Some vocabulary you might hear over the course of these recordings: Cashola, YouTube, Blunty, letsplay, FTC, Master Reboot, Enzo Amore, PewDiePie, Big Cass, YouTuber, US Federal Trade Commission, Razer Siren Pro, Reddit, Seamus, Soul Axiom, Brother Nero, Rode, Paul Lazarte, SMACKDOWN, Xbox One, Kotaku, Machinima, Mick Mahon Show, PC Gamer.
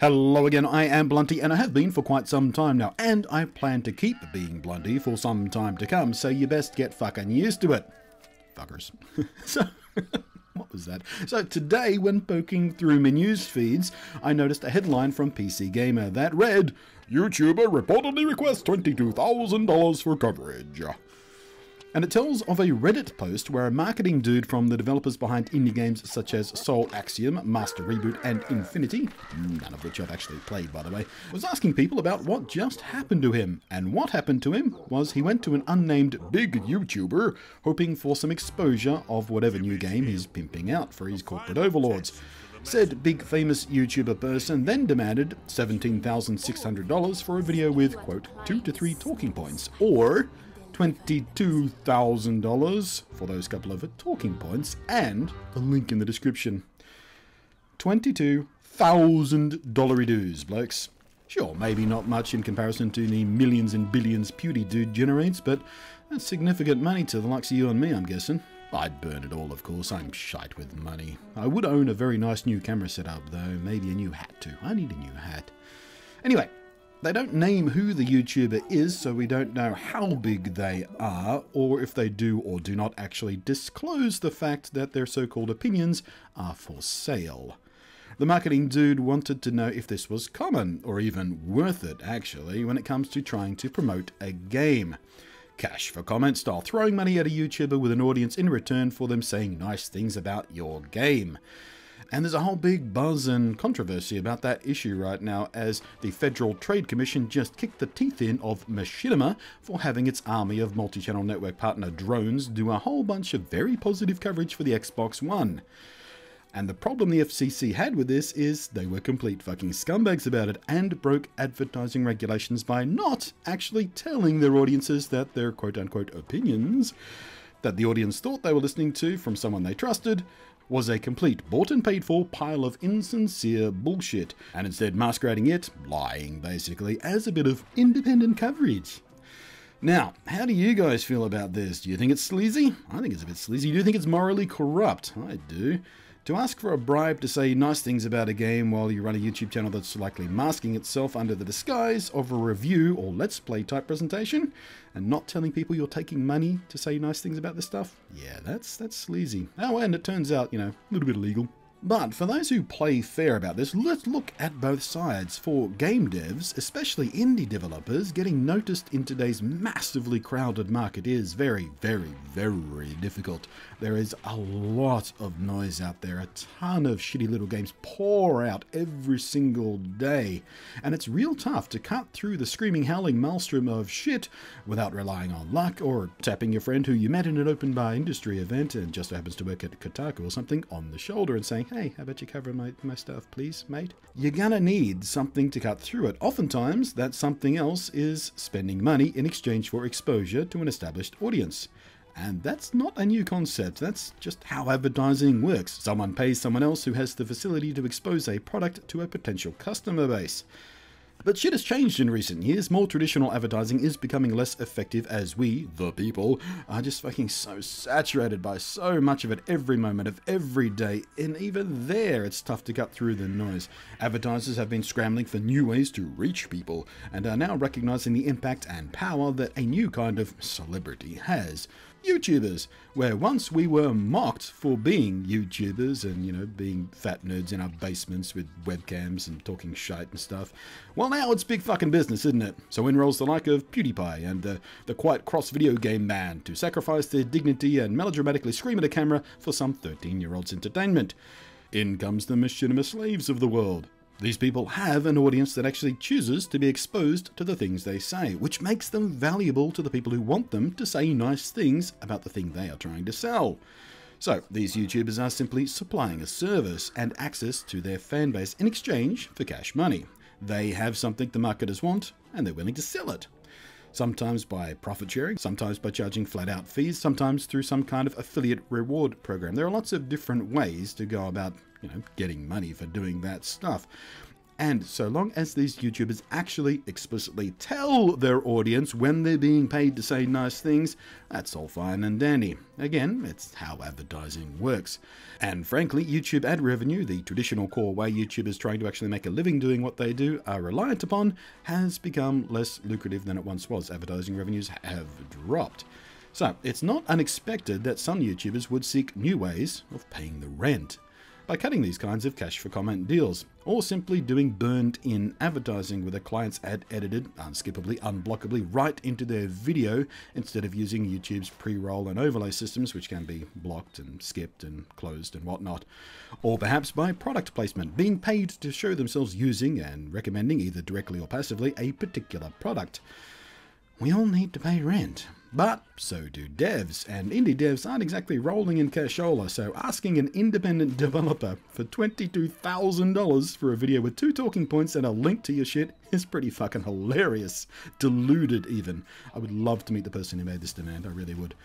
Hello again, I am Blunty, and I have been for quite some time now, and I plan to keep being Blunty for some time to come, so you best get fucking used to it. Fuckers. So, what was that? So today, when poking through my news feeds, I noticed a headline from PC Gamer that read, YouTuber reportedly requests $22,000 for coverage. And it tells of a Reddit post where a marketing dude from the developers behind indie games such as Soul Axiom, Master Reboot, and Infinity, none of which I've actually played by the way, was asking people about what just happened to him. And what happened to him was he went to an unnamed big YouTuber hoping for some exposure of whatever new game he's pimping out for his corporate overlords. Said big famous YouTuber person then demanded $17,600 for a video with, quote, 2 to 3 talking points, or $22,000 for those couple of talking points and a link in the description. $22,000 dues, blokes. Sure, maybe not much in comparison to the millions and billions PewDiePie generates, but that's significant money to the likes of you and me, I'm guessing. I'd burn it all, of course. I'm shite with money. I would own a very nice new camera setup, though. Maybe a new hat, too. I need a new hat. Anyway. They don't name who the YouTuber is, so we don't know how big they are, or if they do or do not actually disclose the fact that their so-called opinions are for sale. The marketing dude wanted to know if this was common, or even worth it, actually, when it comes to trying to promote a game. Cash for comment style, throwing money at a YouTuber with an audience in return for them saying nice things about your game. And there's a whole big buzz and controversy about that issue right now, as the Federal Trade Commission just kicked the teeth in of Machinima for having its army of multi-channel network partner drones do a whole bunch of very positive coverage for the Xbox One. And the problem the FCC had with this is they were complete fucking scumbags about it and broke advertising regulations by not actually telling their audiences that their quote-unquote opinions that the audience thought they were listening to from someone they trusted was a complete bought and paid for pile of insincere bullshit, and instead masquerading it, lying basically, as a bit of independent coverage. Now, how do you guys feel about this? Do you think it's sleazy? I think it's a bit sleazy. Do you think it's morally corrupt? I do. To ask for a bribe to say nice things about a game while you run a YouTube channel that's likely masking itself under the disguise of a review or let's play type presentation, and not telling people you're taking money to say nice things about this stuff? Yeah, that's sleazy. Oh, and it turns out, you know, a little bit illegal. But for those who play fair about this, let's look at both sides. For game devs, especially indie developers, getting noticed in today's massively crowded market is very, very, very difficult. There is a lot of noise out there. A ton of shitty little games pour out every single day. And it's real tough to cut through the screaming, howling maelstrom of shit without relying on luck or tapping your friend who you met in an open bar industry event and just happens to work at Kotaku or something on the shoulder and saying, hey, how about you cover my stuff, please, mate? You're gonna need something to cut through it. Oftentimes, that something else is spending money in exchange for exposure to an established audience. And that's not a new concept. That's just how advertising works. Someone pays someone else who has the facility to expose a product to a potential customer base. But shit has changed in recent years. More traditional advertising is becoming less effective as we, the people, are just fucking so saturated by so much of it every moment of every day, and even there it's tough to cut through the noise. Advertisers have been scrambling for new ways to reach people, and are now recognizing the impact and power that a new kind of celebrity has. YouTubers, where once we were mocked for being YouTubers and, you know, being fat nerds in our basements with webcams and talking shite and stuff. Well, now it's big fucking business, isn't it? So in rolls the like of PewDiePie and the quite cross video game man to sacrifice their dignity and melodramatically scream at a camera for some 13-year-old's entertainment. In comes the Machinima slaves of the world. These people have an audience that actually chooses to be exposed to the things they say, which makes them valuable to the people who want them to say nice things about the thing they are trying to sell. So these YouTubers are simply supplying a service and access to their fan base in exchange for cash money. They have something the marketers want, and they're willing to sell it. Sometimes by profit sharing, sometimes by charging flat out fees, sometimes through some kind of affiliate reward program. There are lots of different ways to go about, you know, getting money for doing that stuff. And so long as these YouTubers actually explicitly tell their audience when they're being paid to say nice things, that's all fine and dandy. Again, it's how advertising works. And frankly, YouTube ad revenue, the traditional core way YouTubers trying to actually make a living doing what they do are reliant upon, has become less lucrative than it once was. Advertising revenues have dropped. So it's not unexpected that some YouTubers would seek new ways of paying the rent by cutting these kinds of cash for comment deals, or simply doing burned-in advertising with a client's ad edited, unskippably, unblockably right into their video instead of using YouTube's pre-roll and overlay systems, which can be blocked and skipped and closed and whatnot. Or perhaps by product placement, being paid to show themselves using and recommending, either directly or passively, a particular product. We all need to pay rent. But so do devs, and indie devs aren't exactly rolling in cashola, so asking an independent developer for $22,000 for a video with 2 talking points and a link to your shit is pretty fucking hilarious. Deluded, even. I would love to meet the person who made this demand, I really would.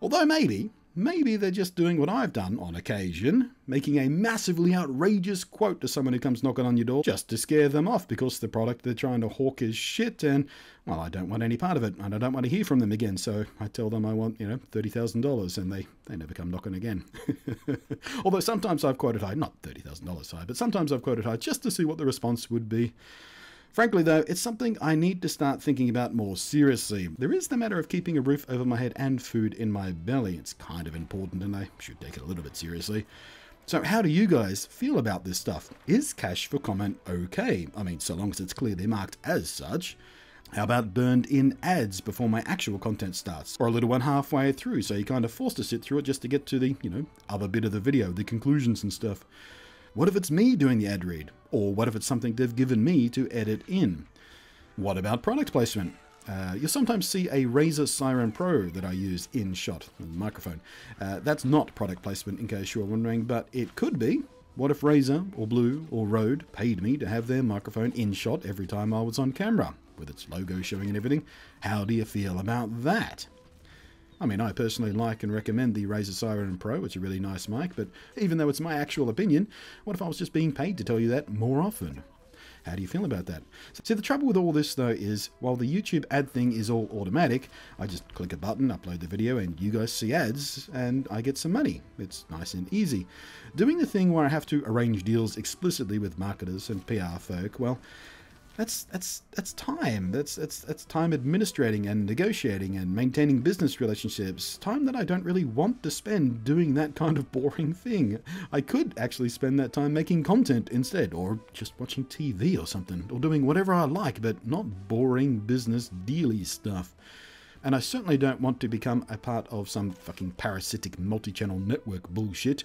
Although maybe they're just doing what I've done on occasion, making a massively outrageous quote to someone who comes knocking on your door just to scare them off because the product they're trying to hawk is shit and, well, I don't want any part of it and I don't want to hear from them again, so I tell them I want, $30,000 and they never come knocking again. Although sometimes I've quoted high, not $30,000 high, but sometimes I've quoted high just to see what the response would be. Frankly, though, it's something I need to start thinking about more seriously. There is the matter of keeping a roof over my head and food in my belly. It's kind of important, and I should take it a little bit seriously. So how do you guys feel about this stuff? Is cash for comment okay? I mean, so long as it's clearly marked as such. How about burned-in ads before my actual content starts? Or a little one halfway through, so you're kind of forced to sit through it just to get to the, other bit of the video, the conclusions and stuff. What if it's me doing the ad read? Or what if it's something they've given me to edit in? What about product placement? You'll sometimes see a Razer Siren Pro that I use in shot, the microphone. That's not product placement in case you're wondering, but it could be. What if Razer or Blue or Rode paid me to have their microphone in shot every time I was on camera, with its logo showing and everything? How do you feel about that? I mean, I personally like and recommend the Razer Siren Pro. It's a really nice mic, but even though it's my actual opinion, what if I was just being paid to tell you that more often? How do you feel about that? See, the trouble with all this, though, is while the YouTube ad thing is all automatic, I just click a button, upload the video, and you guys see ads, and I get some money. It's nice and easy. Doing the thing where I have to arrange deals explicitly with marketers and PR folk, well, that's time. That's time administrating and negotiating and maintaining business relationships. Time that I don't really want to spend doing that kind of boring thing. I could actually spend that time making content instead, or just watching TV or something, or doing whatever I like, but not boring business dealy stuff. And I certainly don't want to become a part of some fucking parasitic multi-channel network bullshit,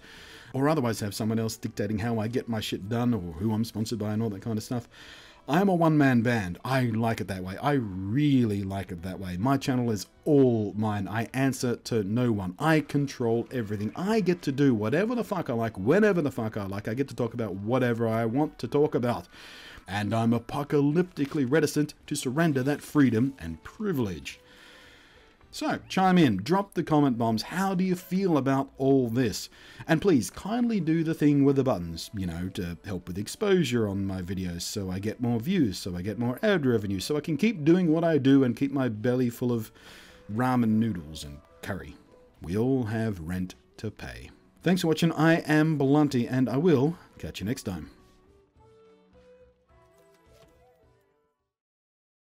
or otherwise have someone else dictating how I get my shit done or who I'm sponsored by and all that kind of stuff. I'm a one-man band. I like it that way. I really like it that way. My channel is all mine. I answer to no one. I control everything. I get to do whatever the fuck I like, whenever the fuck I like. I get to talk about whatever I want to talk about. And I'm apocalyptically reticent to surrender that freedom and privilege. So, chime in, drop the comment bombs. How do you feel about all this? And please, kindly do the thing with the buttons, to help with exposure on my videos so I get more views, so I get more ad revenue, so I can keep doing what I do and keep my belly full of ramen noodles and curry. We all have rent to pay. Thanks for watching. I am Blunty, and I will catch you next time.